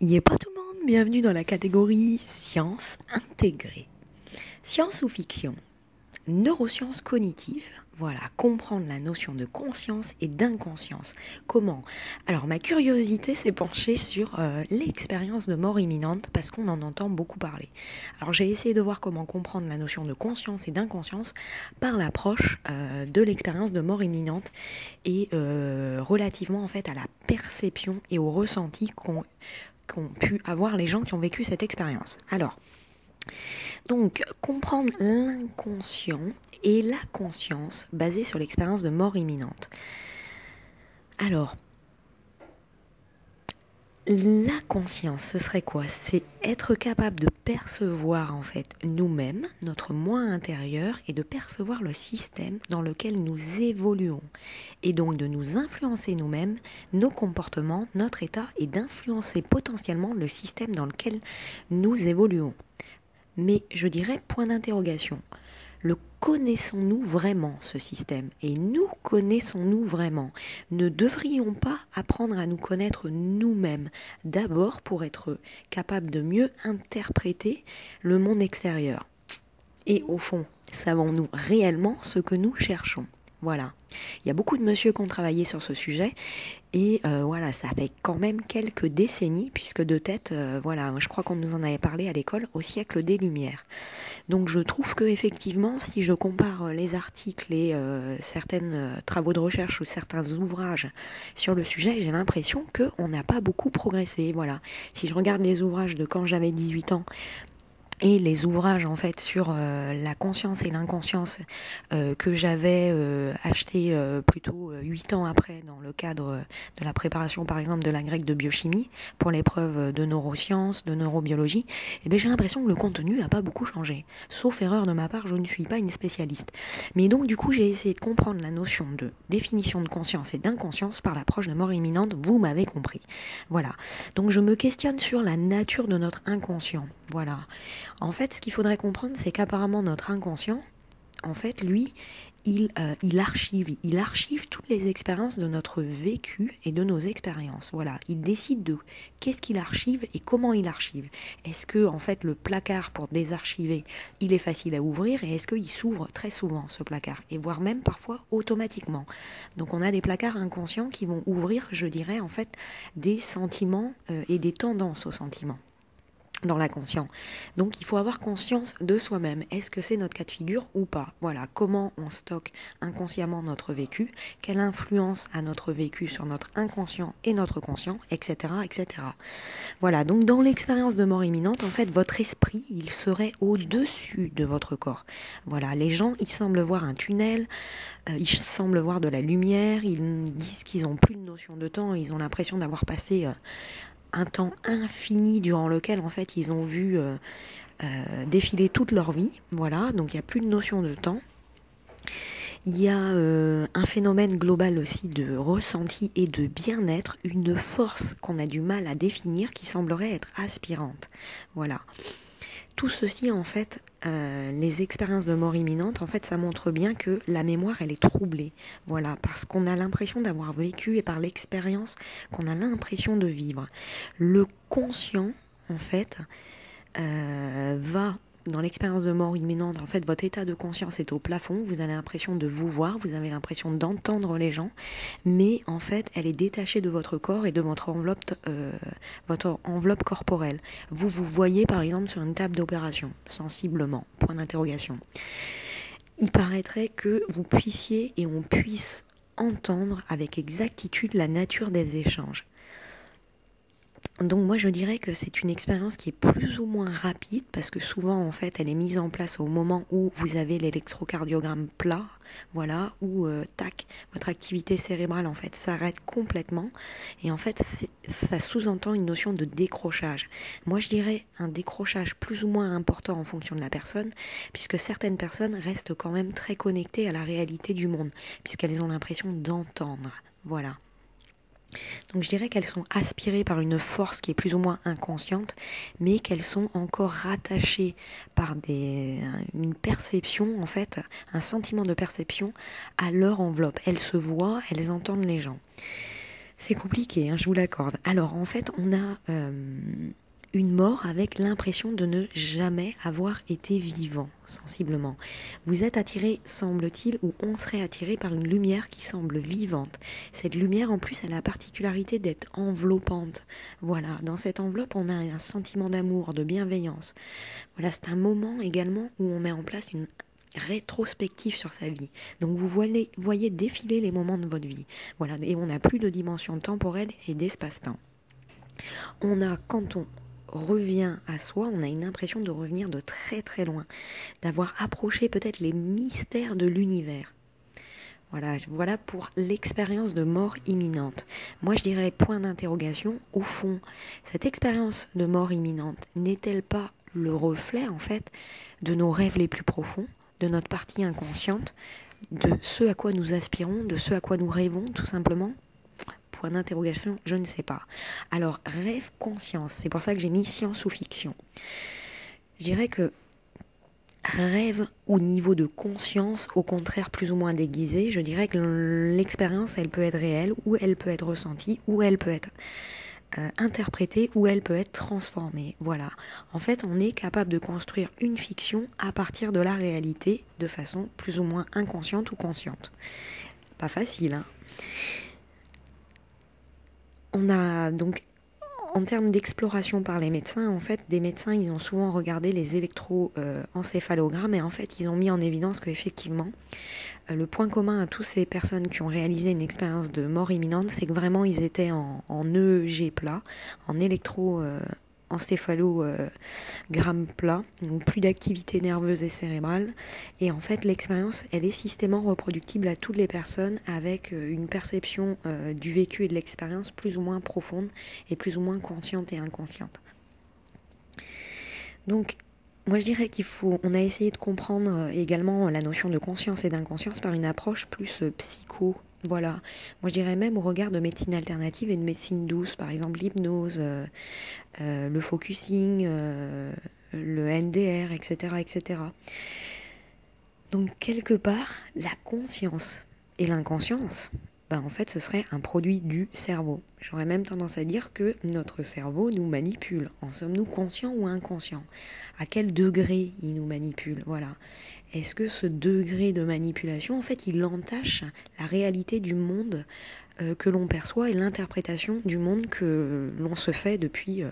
Y est pas tout le monde, bienvenue dans la catégorie sciences intégrées. Science ou fiction? Neurosciences cognitives, voilà, comprendre la notion de conscience et d'inconscience. Comment? Alors ma curiosité s'est penchée sur l'expérience de mort imminente parce qu'on en entend beaucoup parler. Alors j'ai essayé de voir comment comprendre la notion de conscience et d'inconscience par l'approche de l'expérience de mort imminente et relativement en fait à la perception et au ressenti qu'ont pu avoir les gens qui ont vécu cette expérience. Alors, donc, comprendre l'inconscient et la conscience basée sur l'expérience de mort imminente. Alors, la conscience, ce serait quoi? C'est être capable de percevoir en fait nous-mêmes, notre moi intérieur, et de percevoir le système dans lequel nous évoluons, et donc de nous influencer nous-mêmes, nos comportements, notre état, et d'influencer potentiellement le système dans lequel nous évoluons. Mais je dirais point d'interrogation, le connaissons-nous vraiment ce système? Et nous connaissons-nous vraiment? Ne devrions pas apprendre à nous connaître nous-mêmes, d'abord pour être capable de mieux interpréter le monde extérieur? Et au fond, savons-nous réellement ce que nous cherchons? Voilà, il y a beaucoup de messieurs qui ont travaillé sur ce sujet et voilà, ça fait quand même quelques décennies puisque de tête, voilà, je crois qu'on nous en avait parlé à l'école au siècle des Lumières. Donc je trouve que effectivement, si je compare les articles et certains travaux de recherche ou certains ouvrages sur le sujet, j'ai l'impression qu'on n'a pas beaucoup progressé. Voilà, si je regarde les ouvrages de quand j'avais 18 ans, et les ouvrages en fait sur la conscience et l'inconscience que j'avais acheté plutôt 8 ans après dans le cadre de la préparation par exemple de la grecque de biochimie pour l'épreuve de neurosciences, de neurobiologie, et bien j'ai l'impression que le contenu n'a pas beaucoup changé. Sauf erreur de ma part, je ne suis pas une spécialiste. Mais donc du coup j'ai essayé de comprendre la notion de définition de conscience et d'inconscience par l'approche de mort imminente, vous m'avez compris. Voilà. Donc je me questionne sur la nature de notre inconscient. Voilà. En fait, ce qu'il faudrait comprendre, c'est qu'apparemment notre inconscient, en fait, lui, il archive toutes les expériences de notre vécu et de nos expériences. Voilà, il décide de qu'est-ce qu'il archive et comment il archive. Est-ce que, en fait, le placard pour désarchiver, il est facile à ouvrir et est-ce qu'il s'ouvre très souvent, ce placard, et voire même parfois automatiquement. Donc, on a des placards inconscients qui vont ouvrir, je dirais, en fait, des sentiments et des tendances aux sentiments. Dans l'inconscient. Donc il faut avoir conscience de soi-même. Est-ce que c'est notre cas de figure ou pas? Voilà, comment on stocke inconsciemment notre vécu, quelle influence a notre vécu sur notre inconscient et notre conscient, etc. etc. Voilà, donc dans l'expérience de mort imminente, en fait, votre esprit, il serait au-dessus de votre corps. Voilà, les gens, ils semblent voir un tunnel, ils semblent voir de la lumière, ils disent qu'ils n'ont plus de notion de temps, ils ont l'impression d'avoir passé... un temps infini durant lequel en fait ils ont vu défiler toute leur vie, voilà, donc il n'y a plus de notion de temps. Il y a un phénomène global aussi de ressenti et de bien-être, une force qu'on a du mal à définir qui semblerait être aspirante, voilà. Tout ceci, en fait, les expériences de mort imminente, en fait, ça montre bien que la mémoire, elle est troublée. Voilà, parce qu'on a l'impression d'avoir vécu et par l'expérience qu'on a l'impression de vivre. Le conscient, en fait, va... Dans l'expérience de mort imminente, en fait, votre état de conscience est au plafond, vous avez l'impression de vous voir, vous avez l'impression d'entendre les gens, mais en fait, elle est détachée de votre corps et de votre enveloppe corporelle. Vous vous voyez, par exemple, sur une table d'opération, sensiblement, point d'interrogation. Il paraîtrait que vous puissiez et on puisse entendre avec exactitude la nature des échanges. Donc moi je dirais que c'est une expérience qui est plus ou moins rapide parce que souvent en fait elle est mise en place au moment où vous avez l'électrocardiogramme plat, voilà, où tac, votre activité cérébrale en fait s'arrête complètement et en fait ça sous-entend une notion de décrochage. Moi je dirais un décrochage plus ou moins important en fonction de la personne puisque certaines personnes restent quand même très connectées à la réalité du monde puisqu'elles ont l'impression d'entendre, voilà. Donc je dirais qu'elles sont aspirées par une force qui est plus ou moins inconsciente, mais qu'elles sont encore rattachées par une perception, en fait, un sentiment de perception à leur enveloppe. Elles se voient, elles entendent les gens. C'est compliqué, hein, je vous l'accorde. Alors en fait, on a une mort avec l'impression de ne jamais avoir été vivant, sensiblement. Vous êtes attiré, semble-t-il, ou on serait attiré par une lumière qui semble vivante. Cette lumière, en plus, elle a la particularité d'être enveloppante. Voilà, dans cette enveloppe, on a un sentiment d'amour, de bienveillance. Voilà, c'est un moment également où on met en place une rétrospective sur sa vie. Donc vous voyez défiler les moments de votre vie. Voilà, et on n'a plus de dimension temporelle et d'espace-temps. On a, quand on revient à soi, on a une impression de revenir de très très loin, d'avoir approché peut-être les mystères de l'univers. Voilà pour l'expérience de mort imminente. Moi, je dirais point d'interrogation, au fond, cette expérience de mort imminente n'est-elle pas le reflet, en fait, de nos rêves les plus profonds, de notre partie inconsciente, de ce à quoi nous aspirons, de ce à quoi nous rêvons, tout simplement ? Point d'interrogation, je ne sais pas. Alors, rêve, conscience, c'est pour ça que j'ai mis science ou fiction. Je dirais que rêve au niveau de conscience, au contraire plus ou moins déguisé, je dirais que l'expérience, elle peut être réelle, ou elle peut être ressentie, ou elle peut être interprétée, ou elle peut être transformée. Voilà. En fait, on est capable de construire une fiction à partir de la réalité, de façon plus ou moins inconsciente ou consciente. Pas facile, hein ? On a donc, en termes d'exploration par les médecins, en fait, des médecins, ils ont souvent regardé les électroencéphalogrammes et en fait, ils ont mis en évidence qu'effectivement, le point commun à toutes ces personnes qui ont réalisé une expérience de mort imminente, c'est que vraiment, ils étaient en EEG plat, en électroencéphalogramme plat, donc plus d'activité nerveuse et cérébrale. Et en fait, l'expérience, elle est systématiquement reproductible à toutes les personnes avec une perception du vécu et de l'expérience plus ou moins profonde et plus ou moins consciente et inconsciente. Donc, moi je dirais on a essayé de comprendre également la notion de conscience et d'inconscience par une approche plus psycho. Voilà, moi je dirais même au regard de médecine alternative et de médecine douce, par exemple l'hypnose, le focusing, le NDR, etc., etc. Donc quelque part, la conscience et l'inconscience, ben en fait ce serait un produit du cerveau. J'aurais même tendance à dire que notre cerveau nous manipule. En sommes-nous conscients ou inconscients ? À quel degré il nous manipule ? Voilà. Est-ce que ce degré de manipulation, en fait, il entache la réalité du monde que l'on perçoit et l'interprétation du monde que l'on se fait depuis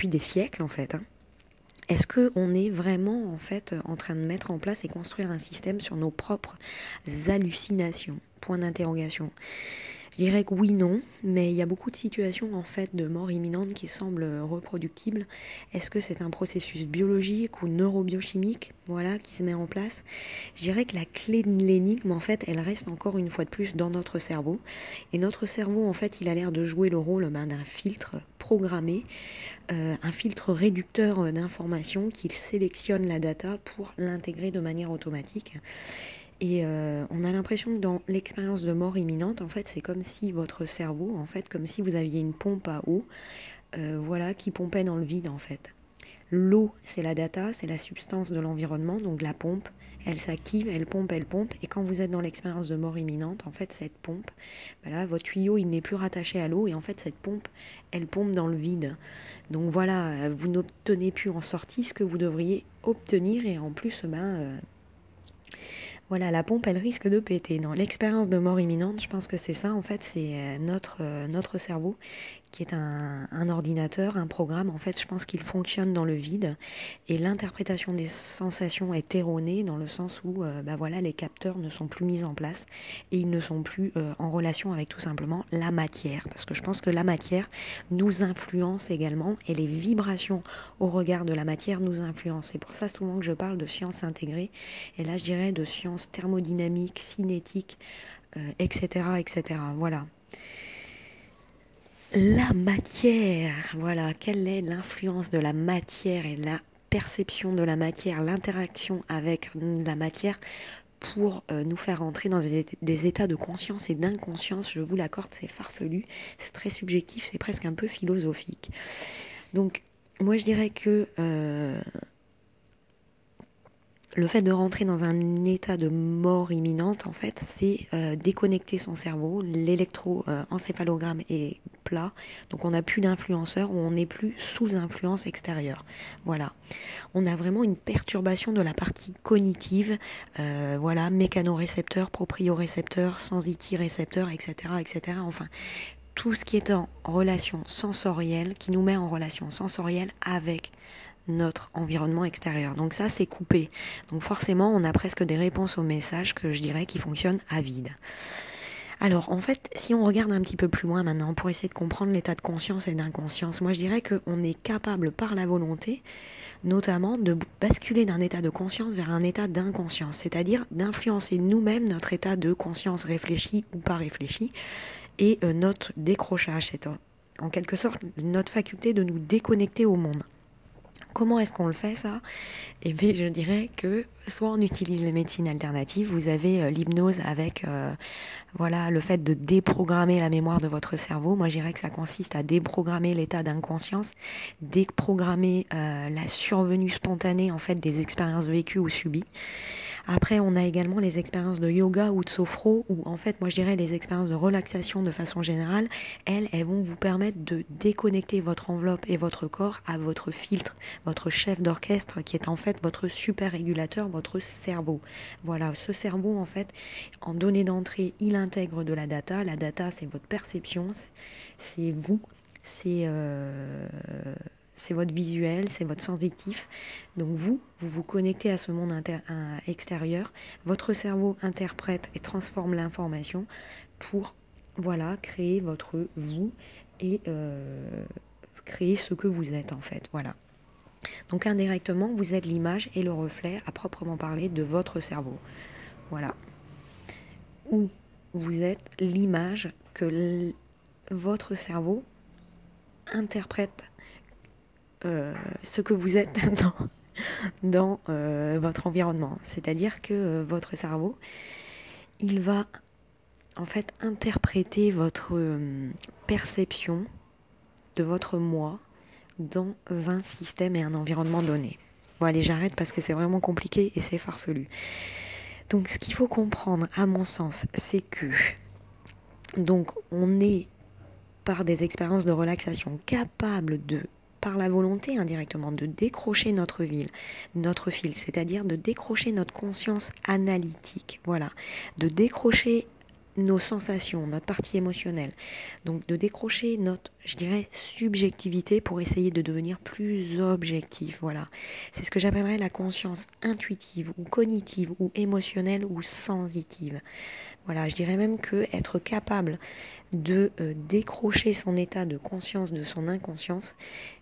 des siècles, en fait, hein. Est-ce qu'on est vraiment, en fait, en train de mettre en place et construire un système sur nos propres hallucinations ? Point d'interrogation. Je dirais que oui, non, mais il y a beaucoup de situations en fait de mort imminente qui semblent reproductibles. Est-ce que c'est un processus biologique ou neurobiochimique, voilà, qui se met en place ? Je dirais que la clé de l'énigme, en fait, elle reste encore une fois de plus dans notre cerveau. Et notre cerveau, en fait, il a l'air de jouer le rôle d'un filtre programmé, un filtre réducteur d'informations qui sélectionne la data pour l'intégrer de manière automatique. Et on a l'impression que dans l'expérience de mort imminente, en fait, c'est comme si votre cerveau, en fait, comme si vous aviez une pompe à eau, voilà, qui pompait dans le vide, en fait. L'eau, c'est la data, c'est la substance de l'environnement, donc la pompe, elle s'active, elle pompe, et quand vous êtes dans l'expérience de mort imminente, en fait, cette pompe, voilà, votre tuyau, il n'est plus rattaché à l'eau, et en fait, cette pompe, elle pompe dans le vide. Donc voilà, vous n'obtenez plus en sortie ce que vous devriez obtenir, et en plus, voilà, la pompe, elle risque de péter. Dans l'expérience de mort imminente, je pense que c'est ça. En fait, c'est notre cerveau qui est un ordinateur, un programme. En fait, je pense qu'il fonctionne dans le vide. Et l'interprétation des sensations est erronée dans le sens où voilà, les capteurs ne sont plus mis en place et ils ne sont plus en relation avec tout simplement la matière. Parce que je pense que la matière nous influence également et les vibrations au regard de la matière nous influencent. C'est pour ça souvent que je parle de science intégrée. Et là, je dirais de science thermodynamique, cinétique, etc., etc. Voilà. La matière, voilà, quelle est l'influence de la matière et la perception de la matière, l'interaction avec la matière pour nous faire entrer dans des états de conscience et d'inconscience. Je vous l'accorde, c'est farfelu, c'est très subjectif, c'est presque un peu philosophique. Donc, moi, je dirais que le fait de rentrer dans un état de mort imminente, en fait, c'est déconnecter son cerveau. L'électroencéphalogramme est plat, donc on n'a plus d'influenceur ou on n'est plus sous influence extérieure. Voilà. On a vraiment une perturbation de la partie cognitive, voilà, mécanorécepteur, propriorécepteur, sensitirécepteur, etc., etc. Enfin, tout ce qui est en relation sensorielle, qui nous met en relation sensorielle avec notre environnement extérieur. Donc ça, c'est coupé. Donc forcément, on a presque des réponses aux messages que je dirais qui fonctionnent à vide. Alors en fait, si on regarde un petit peu plus loin maintenant pour essayer de comprendre l'état de conscience et d'inconscience, moi je dirais qu'on est capable par la volonté, notamment de basculer d'un état de conscience vers un état d'inconscience, c'est-à-dire d'influencer nous-mêmes notre état de conscience réfléchi ou pas réfléchi et notre décrochage, c'est en quelque sorte notre faculté de nous déconnecter au monde. Comment est-ce qu'on le fait ça? Eh bien, je dirais que soit on utilise les médecines alternatives, vous avez l'hypnose avec voilà, le fait de déprogrammer la mémoire de votre cerveau. Moi, je dirais que ça consiste à déprogrammer l'état d'inconscience, déprogrammer la survenue spontanée en fait, des expériences vécues ou subies. Après, on a également les expériences de yoga ou de sophro, ou en fait, moi, je dirais les expériences de relaxation de façon générale, elles vont vous permettre de déconnecter votre enveloppe et votre corps à votre filtre, votre chef d'orchestre qui est en fait votre super régulateur, votre cerveau. Voilà, ce cerveau, en fait, en données d'entrée, il intègre de la data. La data, c'est votre perception, c'est vous, c'est votre visuel, c'est votre sensitif. Donc vous vous connectez à ce monde extérieur. Votre cerveau interprète et transforme l'information pour, voilà, créer votre vous et créer ce que vous êtes en fait. Voilà. Donc indirectement, vous êtes l'image et le reflet à proprement parler de votre cerveau. Voilà. Ou vous êtes l'image que votre cerveau interprète. Ce que vous êtes dans votre environnement. C'est-à-dire que votre cerveau, il va en fait interpréter votre perception de votre moi dans un système et un environnement donné. Bon allez, j'arrête parce que c'est vraiment compliqué et c'est farfelu. Donc ce qu'il faut comprendre, à mon sens, c'est que donc on est par des expériences de relaxation capable de par la volonté indirectement de décrocher notre fil, c'est-à-dire de décrocher notre conscience analytique, voilà, de décrocher nos sensations, notre partie émotionnelle, donc de décrocher notre, je dirais, subjectivité pour essayer de devenir plus objectif, voilà. C'est ce que j'appellerais la conscience intuitive ou cognitive ou émotionnelle ou sensitive. Voilà, je dirais même que être capable de décrocher son état de conscience de son inconscience,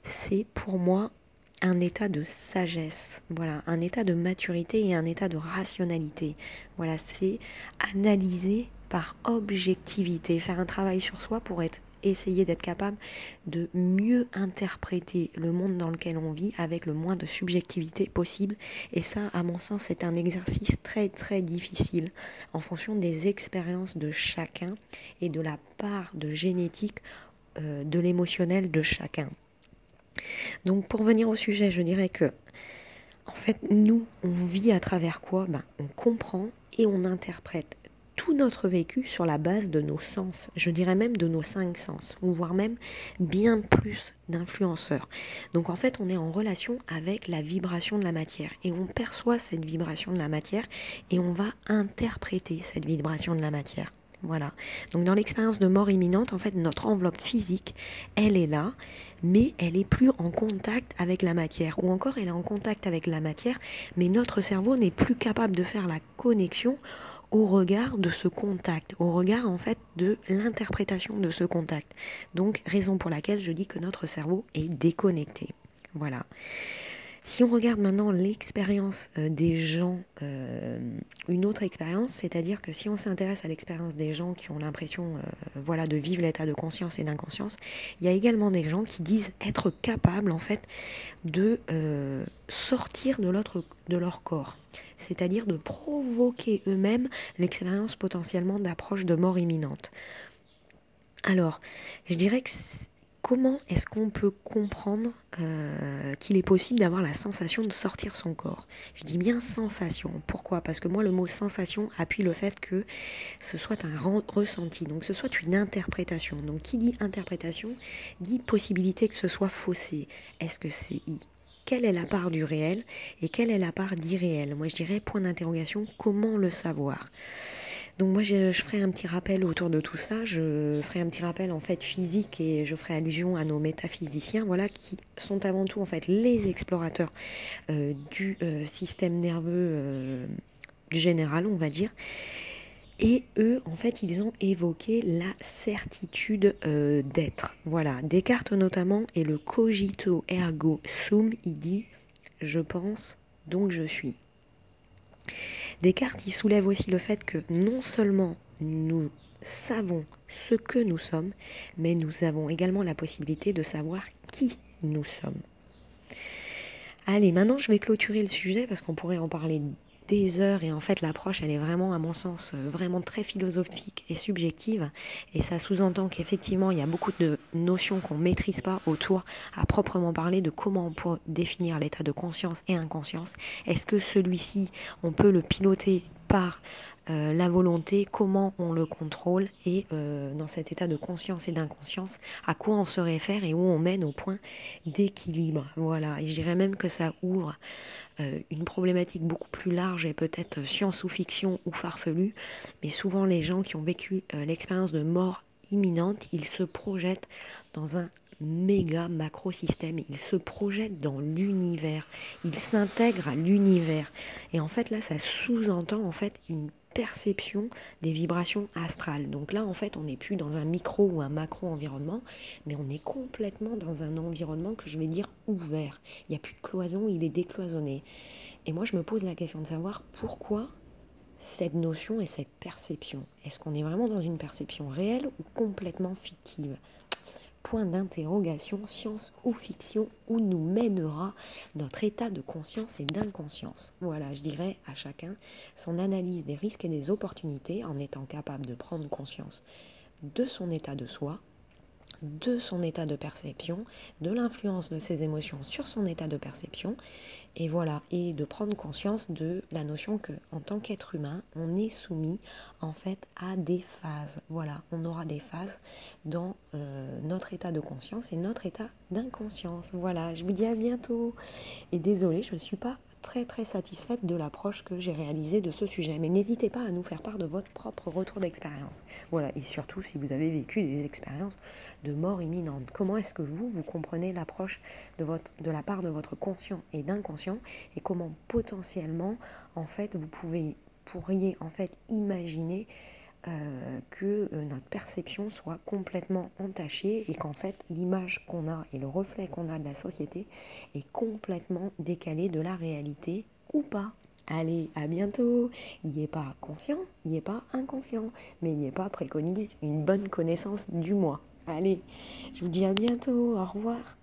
c'est pour moi un état de sagesse, voilà, un état de maturité et un état de rationalité. Voilà, c'est analyser par objectivité, faire un travail sur soi pour essayer d'être capable de mieux interpréter le monde dans lequel on vit avec le moins de subjectivité possible. Et ça, à mon sens, c'est un exercice très très difficile en fonction des expériences de chacun et de la part de génétique de l'émotionnel de chacun. Donc pour venir au sujet, je dirais que en fait, nous, on vit à travers quoi? On comprend et on interprète tout notre vécu sur la base de nos sens, je dirais même de nos 5 sens, ou voire même bien plus d'influenceurs. Donc en fait, on est en relation avec la vibration de la matière et on perçoit cette vibration de la matière et on va interpréter cette vibration de la matière. Voilà. Donc dans l'expérience de mort imminente, en fait, notre enveloppe physique, elle est là, mais elle n'est plus en contact avec la matière. Ou encore, elle est en contact avec la matière, mais notre cerveau n'est plus capable de faire la connexion au regard de ce contact, au regard en fait de l'interprétation de ce contact. Donc, raison pour laquelle je dis que notre cerveau est déconnecté. Voilà. Si on regarde maintenant l'expérience des gens, une autre expérience, c'est-à-dire que si on s'intéresse à l'expérience des gens qui ont l'impression voilà, de vivre l'état de conscience et d'inconscience, il y a également des gens qui disent être capables en fait de sortir de leur corps, c'est-à-dire de provoquer eux-mêmes l'expérience potentiellement d'approche de mort imminente. Alors, je dirais que Comment est-ce qu'on peut comprendre qu'il est possible d'avoir la sensation de sortir son corps? Je dis bien sensation. Pourquoi? Parce que moi, le mot sensation appuie le fait que ce soit un ressenti, donc ce soit une interprétation. Donc, qui dit interprétation dit possibilité que ce soit faussé. Est-ce que c'est I? Quelle est la part du réel et quelle est la part d'irréel? Moi, je dirais point d'interrogation, comment le savoir? Donc moi, je ferai un petit rappel autour de tout ça, je ferai un petit rappel en fait physique et je ferai allusion à nos métaphysiciens, voilà, qui sont avant tout en fait les explorateurs du système nerveux général, on va dire. Et eux, en fait, ils ont évoqué la certitude d'être. Voilà, Descartes notamment, et le cogito ergo sum, il dit « je pense, donc je suis ». Descartes, il soulève aussi le fait que non seulement nous savons ce que nous sommes, mais nous avons également la possibilité de savoir qui nous sommes. Allez, maintenant, je vais clôturer le sujet parce qu'on pourrait en parler des heures, et en fait l'approche elle est vraiment à mon sens vraiment très philosophique et subjective, et ça sous-entend qu'effectivement il y a beaucoup de notions qu'on ne maîtrise pas autour à proprement parler de comment on peut définir l'état de conscience et inconscience. Est-ce que celui-ci on peut le piloter par la volonté, comment on le contrôle, et dans cet état de conscience et d'inconscience, à quoi on se réfère et où on mène au point d'équilibre. Voilà, et je dirais même que ça ouvre une problématique beaucoup plus large et peut-être science ou fiction ou farfelue, mais souvent les gens qui ont vécu l'expérience de mort imminente, ils se projettent dans un méga macro-système, il se projette dans l'univers, il s'intègre à l'univers, et en fait là ça sous-entend en fait une perception des vibrations astrales. Donc là en fait on n'est plus dans un micro ou un macro environnement, mais on est complètement dans un environnement que je vais dire ouvert, il n'y a plus de cloison, il est décloisonné. Et moi je me pose la question de savoir pourquoi cette notion et cette perception, est-ce qu'on est vraiment dans une perception réelle ou complètement fictive? Point d'interrogation, science ou fiction, où nous mènera notre état de conscience et d'inconscience. Voilà, je dirais à chacun son analyse des risques et des opportunités, en étant capable de prendre conscience de son état de soi, de son état de perception, de l'influence de ses émotions sur son état de perception, et voilà, et de prendre conscience de la notion que, en tant qu'être humain, on est soumis en fait à des phases. Voilà, on aura des phases dans notre état de conscience et notre état d'inconscience. Voilà, je vous dis à bientôt, et désolée, je ne suis pas très satisfaite de l'approche que j'ai réalisée de ce sujet, mais n'hésitez pas à nous faire part de votre propre retour d'expérience. Voilà, et surtout si vous avez vécu des expériences de mort imminente, comment est-ce que vous comprenez l'approche de la part de votre conscient et d'inconscient, et comment potentiellement en fait vous pourriez en fait imaginer que notre perception soit complètement entachée, et qu'en fait l'image qu'on a et le reflet qu'on a de la société est complètement décalé de la réalité ou pas. Allez, à bientôt. Il n'est pas conscient, il n'est pas inconscient, mais il n'est pas préconisé une bonne connaissance du moi. Allez, je vous dis à bientôt, au revoir.